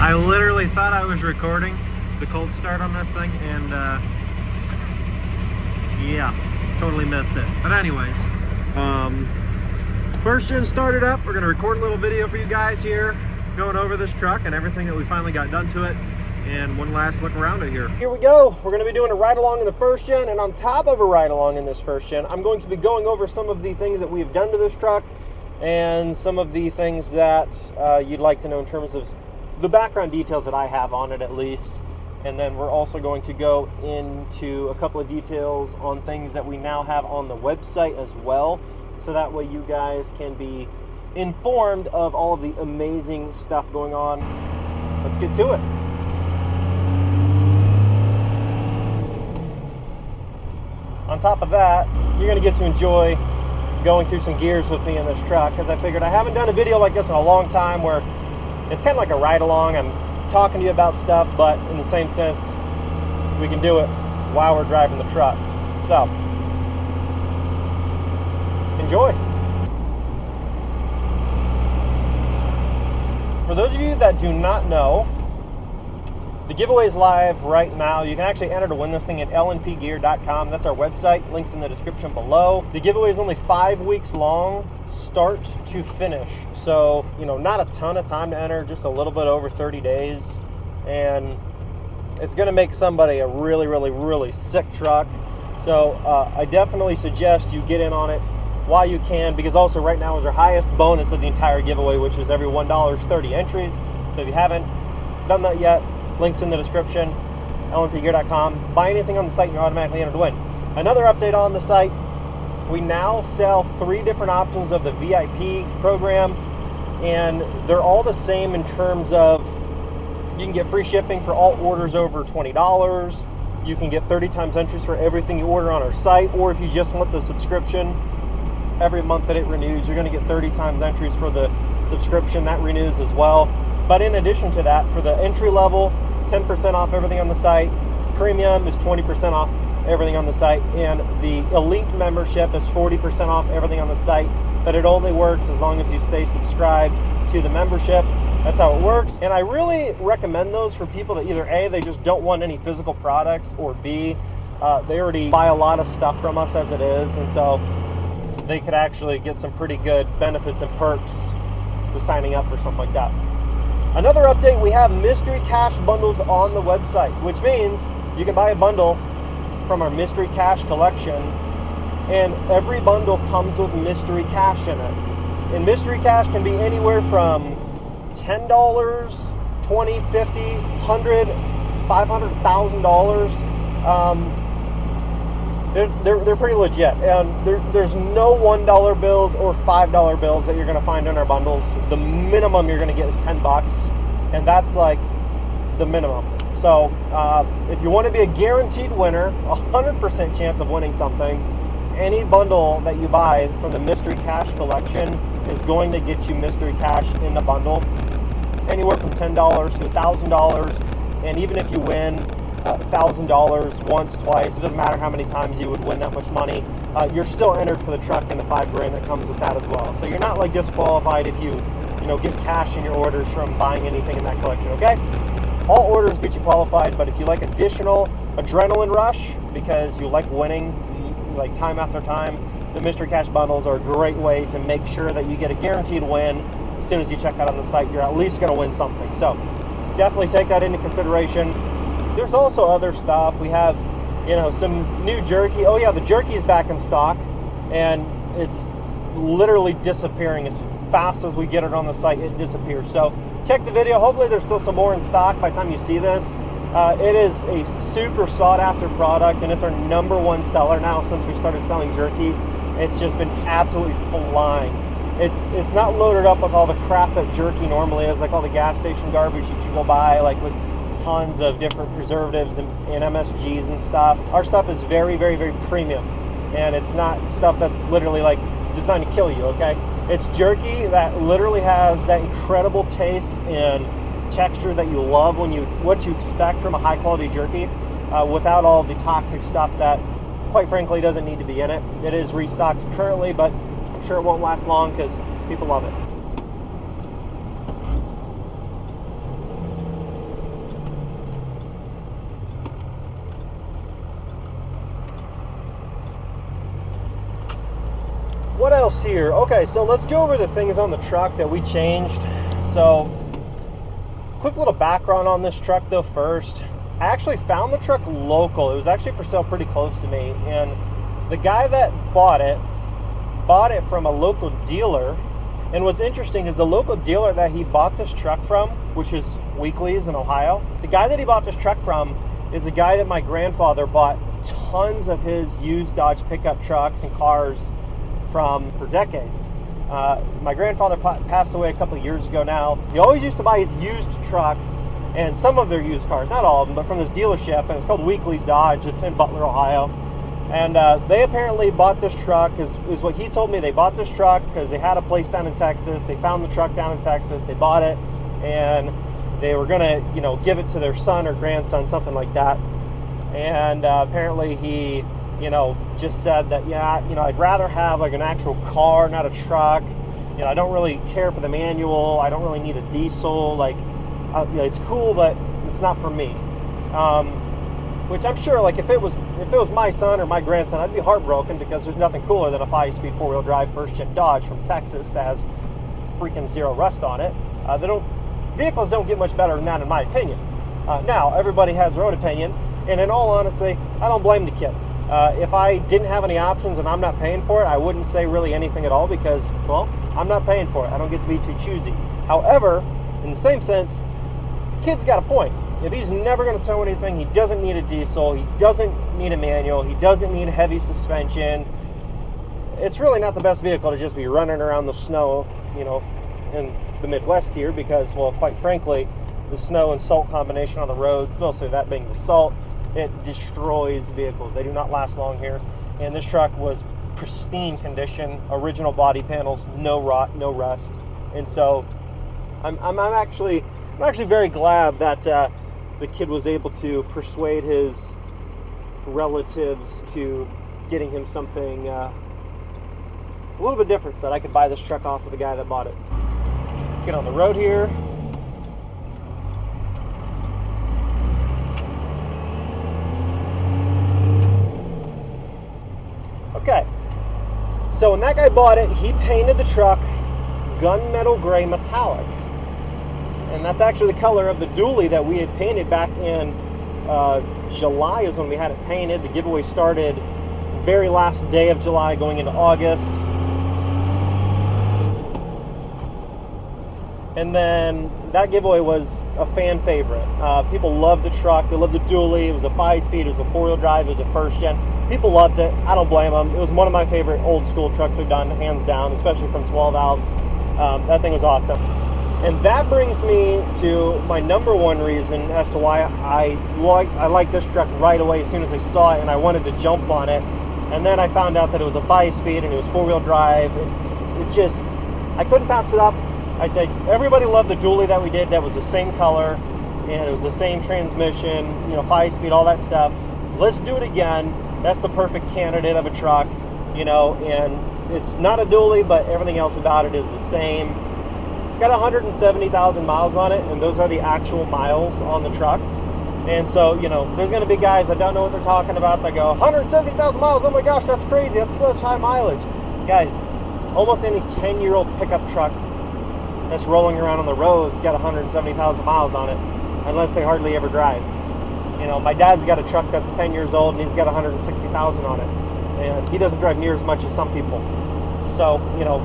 I literally thought I was recording the cold start on this thing, and yeah, totally missed it. But anyways, first gen started up. We're gonna record a little video for you guys here, going over this truck and everything that we finally got done to it, and one last look around it here. Here we go. We're gonna be doing a ride along in the first gen, and on top of a ride along in this first gen, I'm going to be going over some of the things that we've done to this truck and some of the things that you'd like to know in terms of the background details that I have on it, at least. And then we're also going to go into a couple of details on things that we now have on the website as well, so that way you guys can be informed of all of the amazing stuff going on. Let's get to it. On top of that, you're gonna get to enjoy going through some gears with me in this truck, because I figured I haven't done a video like this in a long time where it's kind of like a ride along. I'm talking to you about stuff, but in the same sense, we can do it while we're driving the truck. So, enjoy. For those of you that do not know, the giveaway is live right now. You can actually enter to win this thing at lnpgear.com. That's our website. Links in the description below. The giveaway is only 5 weeks long, start to finish. So, you know, not a ton of time to enter, just a little bit over 30 days. And it's going to make somebody a really, really, really sick truck. So I definitely suggest you get in on it while you can, because also right now is our highest bonus of the entire giveaway, which is every $1, 30 entries. So if you haven't done that yet, links in the description, lnpgear.com. Buy anything on the site and you're automatically entered to win. Another update on the site, we now sell 3 different options of the VIP program, and they're all the same in terms of you can get free shipping for all orders over $20. You can get 30 times entries for everything you order on our site, or if you just want the subscription, every month that it renews, you're going to get 30 times entries for the subscription that renews as well. But in addition to that, for the entry level, 10% off everything on the site. Premium is 20% off everything on the site. And the elite membership is 40% off everything on the site. But it only works as long as you stay subscribed to the membership. That's how it works. And I really recommend those for people that either A, they just don't want any physical products, or B, they already buy a lot of stuff from us as it is. And so they could actually get some pretty good benefits and perks to signing up for something like that. Another update, we have mystery cash bundles on the website, which means you can buy a bundle from our mystery cash collection, and every bundle comes with mystery cash in it. And mystery cash can be anywhere from $10, $20, $50, $100, $500,000. They're pretty legit, and there's no $1 bills or $5 bills that you're going to find in our bundles. The minimum you're going to get is $10, and that's like the minimum. So if you want to be a guaranteed winner, 100% chance of winning something, any bundle that you buy from the mystery cash collection is going to get you mystery cash in the bundle, anywhere from $10 to $1,000. And even if you win $1,000 once, twice, it doesn't matter how many times you would win that much money, you're still entered for the truck and the $5 grand that comes with that as well. So you're not like disqualified if you get cash in your orders from buying anything in that collection. Okay, all orders get you qualified, but if you like additional adrenaline rush because you like winning, like time after time, the mystery cash bundles are a great way to make sure that you get a guaranteed win. As soon as you check out on the site, you're at least going to win something. So definitely take that into consideration. There's also other stuff. We have, some new jerky. Oh yeah, the jerky is back in stock, and it's literally disappearing. As fast as we get it on the site, it disappears. So check the video. Hopefully there's still some more in stock by the time you see this. It is a super sought after product, and it's our #1 seller now since we started selling jerky. It's just been absolutely flying. It's not loaded up with all the crap that jerky normally is, like all the gas station garbage that you go buy, like with tons of different preservatives and MSGs and stuff. Our stuff is very, very, very premium, and it's not stuff that's literally like designed to kill you, okay? It's jerky that literally has that incredible taste and texture that you love, what you expect from a high quality jerky, without all the toxic stuff that quite frankly doesn't need to be in it. It is restocked currently, but I'm sure it won't last long because people love it. what else here? Okay, so let's go over the things on the truck that we changed. So, quick little background on this truck though first. I actually found the truck local. It was actually for sale pretty close to me, and the guy that bought it from a local dealer. And what's interesting is the local dealer that he bought this truck from, which is Weakley's in Ohio, the guy that he bought this truck from is the guy that my grandfather bought tons of his used Dodge pickup trucks and cars from for decades. My grandfather passed away a couple of years ago now. He always used to buy his used trucks and some of their used cars, not all of them, but from this dealership, and it's called Weakley's Dodge. It's in Butler, Ohio. And they apparently bought this truck, is what he told me. They bought this truck because they had a place down in Texas. They found the truck down in Texas. They bought it, and they were gonna, you know, give it to their son or grandson, something like that. And apparently he, you know, just said that, yeah, you know, I'd rather have like an actual car, not a truck. You know, I don't really care for the manual. I don't really need a diesel. Like, you know, it's cool, but it's not for me. Which I'm sure, like, if it was my son or my grandson, I'd be heartbroken, because there's nothing cooler than a 5-speed 4-wheel drive first-gen Dodge from Texas that has freaking zero rust on it. Vehicles don't get much better than that, in my opinion. Now, everybody has their own opinion, and in all honesty, I don't blame the kid. If I didn't have any options and I'm not paying for it, I wouldn't say really anything at all, because, well, I'm not paying for it. I don't get to be too choosy. However, in the same sense, the kid's got a point. If he's never going to tow anything, he doesn't need a diesel, he doesn't need a manual, he doesn't need heavy suspension. It's really not the best vehicle to just be running around the snow, you know, in the Midwest here, because, well, quite frankly, the snow and salt combination on the roads, mostly that being the salt, it destroys vehicles. They do not last long here. And this truck was pristine condition, original body panels, no rot, no rust. And so I'm actually very glad that the kid was able to persuade his relatives to getting him something a little bit different, so that I could buy this truck off of the guy that bought it. Let's get on the road here. Okay, so when that guy bought it, he painted the truck gunmetal gray metallic. And that's actually the color of the dually that we had painted back in July is when we had it painted. The giveaway started very last day of July going into August. And then that giveaway was a fan favorite. People loved the truck. They loved the dually. It was a 5-speed. It was a 4-wheel drive. It was a first gen. People loved it. I don't blame them. It was one of my favorite old school trucks we've done, hands down, especially from 12 valves. That thing was awesome. And that brings me to my number one reason as to why I liked this truck right away as soon as I saw it, and I wanted to jump on it. And then I found out that it was a 5-speed and it was 4-wheel drive. It just, I couldn't pass it up. I said, everybody loved the dually that we did. That was the same color and it was the same transmission, you know, 5-speed, all that stuff. Let's do it again. That's the perfect candidate of a truck, you know, and it's not a dually, but everything else about it is the same. It's got 170,000 miles on it, and those are the actual miles on the truck. And so, you know, there's going to be guys that don't know what they're talking about. They go, 170,000 miles, oh my gosh, that's crazy, that's such high mileage. Guys, almost any 10-year-old pickup truck that's rolling around on the road's got 170,000 miles on it, unless they hardly ever drive. You know, my dad's got a truck that's 10 years old, and he's got 160,000 on it. And he doesn't drive near as much as some people. So, you know,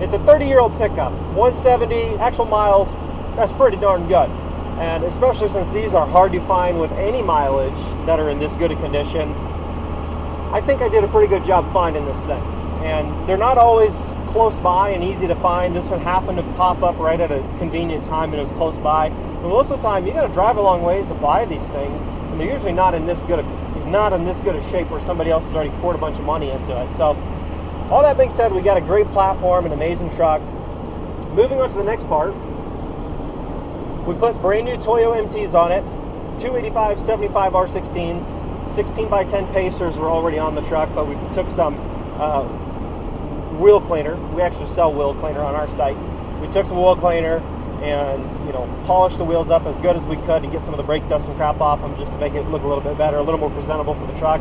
it's a 30-year-old pickup, 170 actual miles, that's pretty darn good. And especially since these are hard to find with any mileage that are in this good a condition, I think I did a pretty good job finding this thing. And they're not always close by and easy to find. This one happened to pop up right at a convenient time and it was close by. And most of the time, you gotta drive a long ways to buy these things, and they're usually not in this good a shape where somebody else has already poured a bunch of money into it. So, all that being said, we got a great platform, an amazing truck. Moving on to the next part, we put brand new Toyo MTs on it, 285 75 R16s, 16x10 Pacers were already on the truck, but we took some wheel cleaner. We actually sell wheel cleaner on our site. We took some wheel cleaner and, you know, polished the wheels up as good as we could to get some of the brake dust and crap off them, just to make it look a little bit better, a little more presentable for the truck.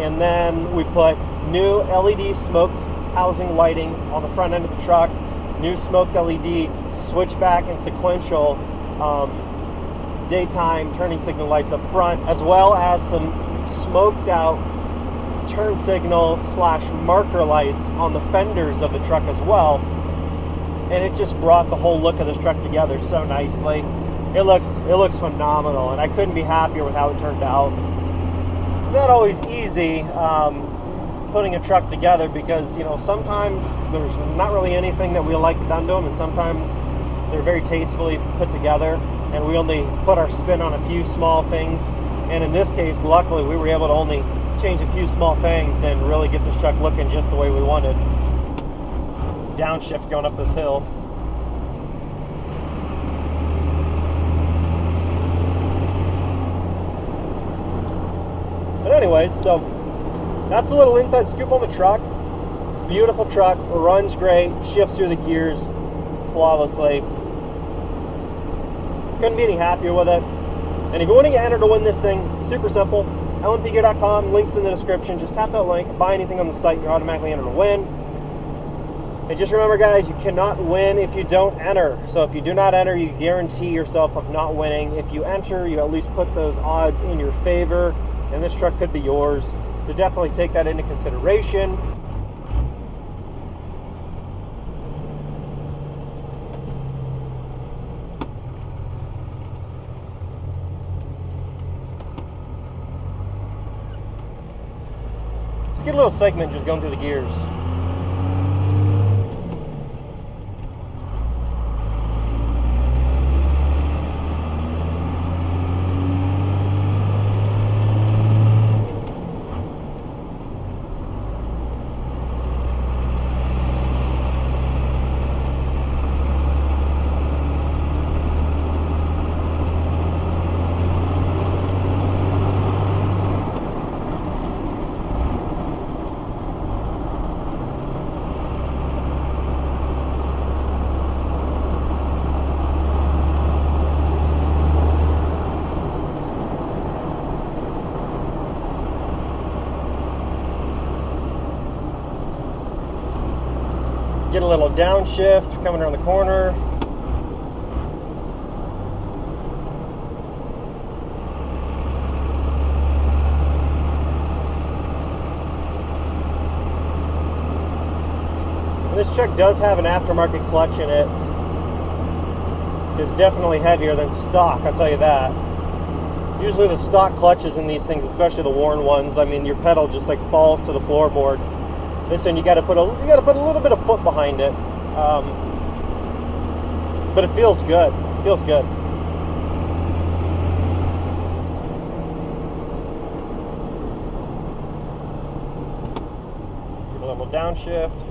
And then we put new LED smoked housing lighting on the front end of the truck, new smoked LED, switchback and sequential daytime turning signal lights up front, as well as some smoked out turn signal slash marker lights on the fenders of the truck as well. And it just brought the whole look of this truck together so nicely. It looks phenomenal, and I couldn't be happier with how it turned out. It's not always easy putting a truck together, because you know, sometimes there's not really anything that we like done to them, and sometimes they're very tastefully put together and we only put our spin on a few small things. And in this case, luckily, we were able to only change a few small things and really get this truck looking just the way we wanted. Downshift going up this hill. But anyways, so that's a little inside scoop on the truck. Beautiful truck, runs great, shifts through the gears flawlessly. Couldn't be any happier with it. And if you want to get entered to win this thing, super simple. lnpgear.com, links in the description. Just tap that link, buy anything on the site, you're automatically entered to win. And just remember, guys, you cannot win if you don't enter. So if you do not enter, you guarantee yourself of not winning. If you enter, you at least put those odds in your favor, and this truck could be yours. So definitely take that into consideration. Let's get a little segment just going through the gears. Get a little downshift coming around the corner. This truck does have an aftermarket clutch in it. It's definitely heavier than stock, I'll tell you that. Usually the stock clutches in these things, especially the worn ones, I mean, your pedal just like falls to the floorboard. This one, you got to put a little bit of foot behind it, but it feels good. It feels good. Give a little downshift.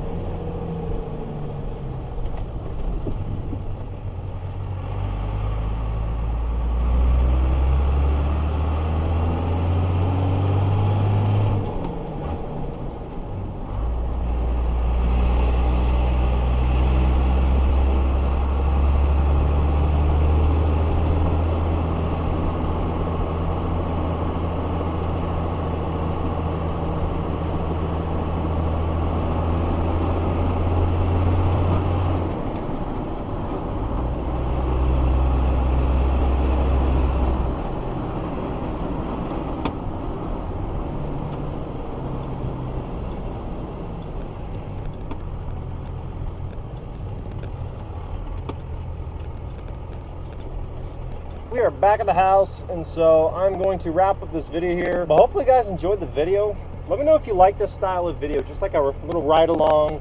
We are back at the house, and so I'm going to wrap up this video here, but hopefully you guys enjoyed the video. Let me know if you like this style of video, just like a little ride along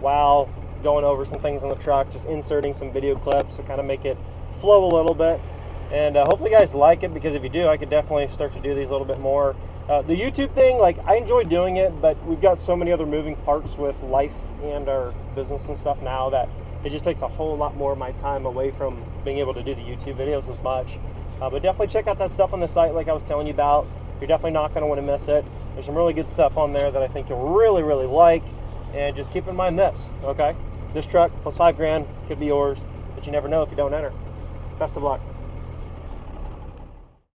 while going over some things on the truck, just inserting some video clips to kind of make it flow a little bit. And hopefully you guys like it, because if you do, I could definitely start to do these a little bit more. The YouTube thing, like, I enjoy doing it, but we've got so many other moving parts with life and our business and stuff now that it just takes a whole lot more of my time away from being able to do the YouTube videos as much. But definitely check out that stuff on the site like I was telling you about. You're definitely not going to want to miss it. There's some really good stuff on there that I think you'll really, really like. And just keep in mind this, okay? This truck plus $5,000 could be yours, but you never know if you don't enter. Best of luck.